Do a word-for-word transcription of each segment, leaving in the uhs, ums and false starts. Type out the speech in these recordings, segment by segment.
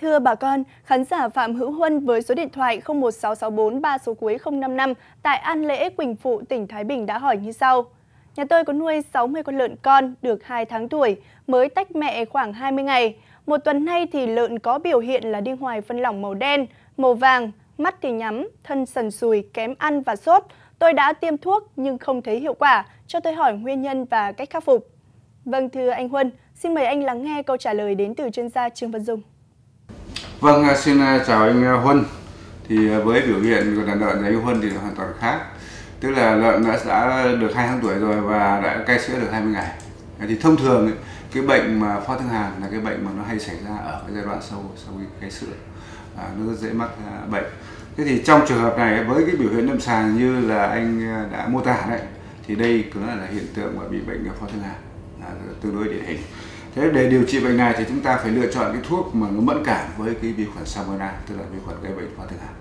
Thưa bà con, khán giả Phạm Hữu Huân với số điện thoại không một sáu sáu bốn ba số cuối không năm năm tại An Lễ, Quỳnh Phụ, tỉnh Thái Bình đã hỏi như sau. Nhà tôi có nuôi sáu mươi con lợn con được hai tháng tuổi, mới tách mẹ khoảng hai mươi ngày. Một tuần nay thì lợn có biểu hiện là đi ngoài phân lỏng màu đen, màu vàng, mắt thì nhắm, thân sần sùi, kém ăn và sốt. Tôi đã tiêm thuốc nhưng không thấy hiệu quả, cho tôi hỏi nguyên nhân và cách khắc phục. Vâng, thưa anh Huân, xin mời anh lắng nghe câu trả lời đến từ chuyên gia Trương Văn Dung. Vâng, xin chào anh Huân. Thì với biểu hiện của đàn lợn của anh Huân thì hoàn toàn khác. Tức là lợn đã, đã được hai tháng tuổi rồi và đã cai sữa được hai mươi ngày. Thì thông thường cái bệnh mà phó thương hàn là cái bệnh mà nó hay xảy ra ở cái giai đoạn sau sau cái cai sữa, à, nó rất dễ mắc bệnh. Thế thì trong trường hợp này với cái biểu hiện lâm sàng như là anh đã mô tả đấy, thì đây cũng là, là hiện tượng mà bị bệnh phó thương hàn, à, tương đối điển hình. Thế để điều trị bệnh này thì chúng ta phải lựa chọn cái thuốc mà nó mẫn cảm với cái vi khuẩn Salmonella, tức là vi khuẩn gây bệnh phó thương hàn.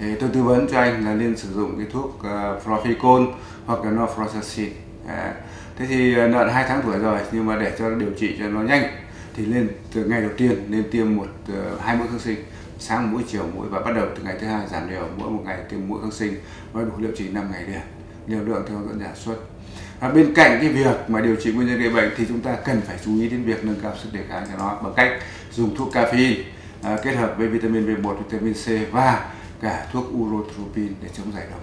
Thì tôi tư vấn cho anh là nên sử dụng cái thuốc uh, Proficol hoặc là Nofroxacin. À, thế thì lợn hai tháng tuổi rồi nhưng mà để cho điều trị cho nó nhanh thì lên từ ngày đầu tiên nên tiêm một uh, hai mũi kháng sinh, sáng mũi, chiều mũi, và bắt đầu từ ngày thứ hai giảm đều, mỗi một ngày tiêm mũi kháng sinh và đủ liệu trị năm ngày liền, liều lượng theo dẫn giả xuất. À, bên cạnh cái việc mà điều trị nguyên nhân gây bệnh thì chúng ta cần phải chú ý đến việc nâng cao sức đề kháng cho nó bằng cách dùng thuốc caffeine à, kết hợp với vitamin B một, vitamin C và cả thuốc urotropin để chống giải độc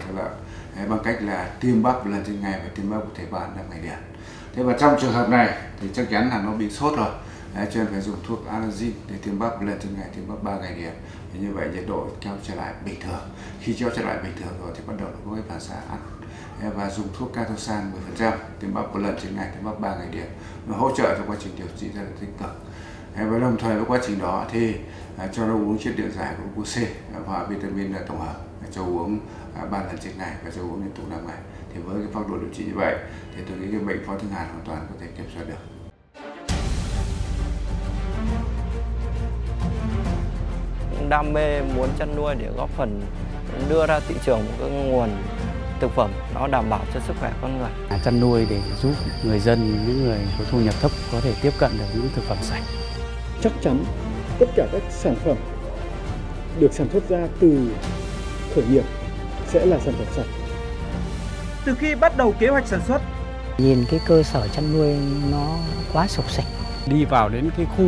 cho lợn, bằng cách là tiêm bắp lần trên ngày và tiêm bắp có thể bán năm ngày liền. Thế và trong trường hợp này thì chắc chắn là nó bị sốt rồi, đấy, cho nên phải dùng thuốc Alagin để tiêm bắp lần trên ngày, tiêm bắp ba ngày liền. Như vậy nhiệt độ kéo trở lại bình thường. Khi kéo trở lại bình thường rồi thì bắt đầu có cái phản xạ ăn, và dùng thuốc Cathoxan mười phần trăm, tiêm bắp một lần trên ngày, tiêm bắp ba ngày liền, nó hỗ trợ cho quá trình điều trị rất là tích cực. Và đồng thời với quá trình đó thì cho nó uống chiết điện giải của C và vitamin tổng hợp, cho uống ba lần trên ngày và cho uống liên tục năm ngày. Thì với cái phác đồ điều trị như vậy thì tôi nghĩ cái bệnh phó thương hàn hoàn toàn có thể kiểm soát được. Đam mê muốn chăn nuôi để góp phần đưa ra thị trường một cái nguồn thực phẩm nó đảm bảo cho sức khỏe con người. À, chăn nuôi để giúp người dân, những người có thu nhập thấp có thể tiếp cận được những thực phẩm sạch. Chắc chắn tất cả các sản phẩm được sản xuất ra từ khởi nghiệp sẽ là sản phẩm sạch. Từ khi bắt đầu kế hoạch sản xuất, nhìn cái cơ sở chăn nuôi nó quá sộc sạch. Đi vào đến cái khu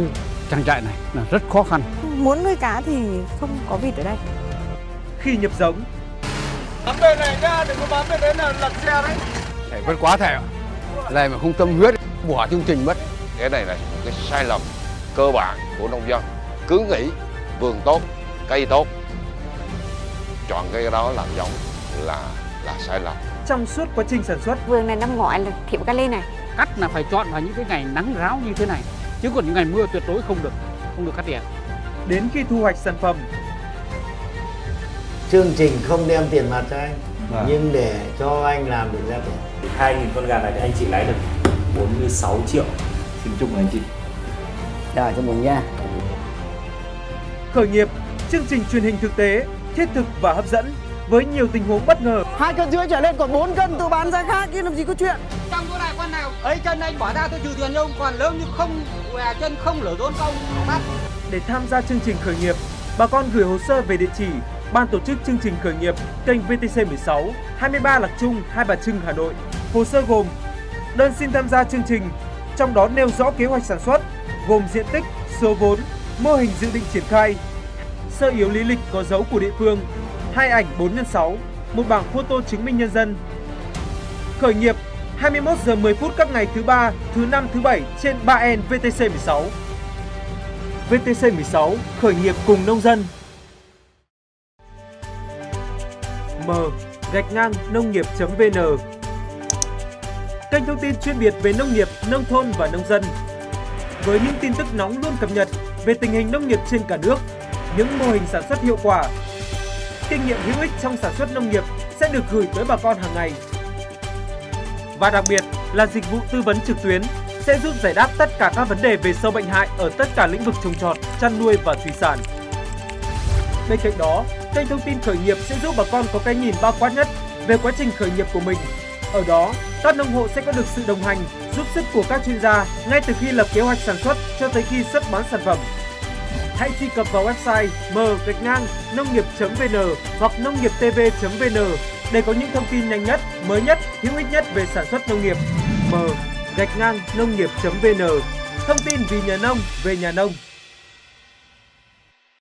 trang trại này là rất khó khăn. Muốn nuôi cá thì không có vịt ở đây. Khi nhập giống, bám bên này ra, đừng có bám bên đấy là lật xe đấy. Thầy vẫn quá thầy ạ. Này mà không tâm huyết, bỏ chương trình mất. Cái này là cái sai lầm cơ bản của nông dân. Cứ nghĩ vườn tốt, cây tốt, chọn cây đó làm giống là là sai lầm. Trong suốt quá trình sản xuất, vườn này năm ngoái là thiệu cái lê này. Cắt là phải chọn vào những cái ngày nắng ráo như thế này, chứ còn những ngày mưa tuyệt đối không được, không được cắt tỉa. Đến khi thu hoạch sản phẩm, chương trình không đem tiền mặt cho anh, à. nhưng để cho anh làm được ra tiền. hai nghìn con gà này thì anh chị lái được bốn mươi sáu triệu. Xin chúc mừng anh chị. Đợi cho mừng nha. Khởi nghiệp, chương trình truyền hình thực tế, thiết thực và hấp dẫn với nhiều tình huống bất ngờ. Hai cân rưỡi trở lên còn bốn cân tôi bán ra khác chứ làm gì có chuyện. Trong chỗ này con nào ấy chân anh bỏ ra tôi trừ tiền cho ông, còn lớn như không à, chân không lửa rốn không bắt. Để tham gia chương trình khởi nghiệp, bà con gửi hồ sơ về địa chỉ Ban tổ chức chương trình khởi nghiệp kênh V T C mười sáu, hai mươi ba Lạc Trung, Hai Bà Trưng, Hà Nội. Hồ sơ gồm đơn xin tham gia chương trình, trong đó nêu rõ kế hoạch sản xuất, gồm diện tích, số vốn, mô hình dự định triển khai, sơ yếu lý lịch có dấu của địa phương, hai ảnh bốn nhân sáu, một bảng photo chứng minh nhân dân. Khởi nghiệp hai mươi mốt giờ mười phút các ngày thứ ba, thứ năm, thứ bảy trên ba N V T C mười sáu. V T C mười sáu khởi nghiệp cùng nông dân. M nông nghiệp chấm vn kênh thông tin chuyên biệt về nông nghiệp, nông thôn và nông dân, với những tin tức nóng luôn cập nhật về tình hình nông nghiệp trên cả nước, những mô hình sản xuất hiệu quả, kinh nghiệm hữu ích trong sản xuất nông nghiệp sẽ được gửi tới bà con hàng ngày. Và đặc biệt là dịch vụ tư vấn trực tuyến sẽ giúp giải đáp tất cả các vấn đề về sâu bệnh hại ở tất cả lĩnh vực trồng trọt, chăn nuôi và thủy sản. Bên cạnh đó, kênh thông tin khởi nghiệp sẽ giúp bà con có cái nhìn bao quát nhất về quá trình khởi nghiệp của mình. Ở đó, các nông hộ sẽ có được sự đồng hành, giúp sức của các chuyên gia ngay từ khi lập kế hoạch sản xuất cho tới khi xuất bán sản phẩm. hãy truy cập vào website m nông nghiệp chấm vn hoặc nông nghiệp t v chấm vn để có những thông tin nhanh nhất, mới nhất, hữu ích nhất về sản xuất nông nghiệp. m nông nghiệp chấm vn, thông tin vì nhà nông, về nhà nông.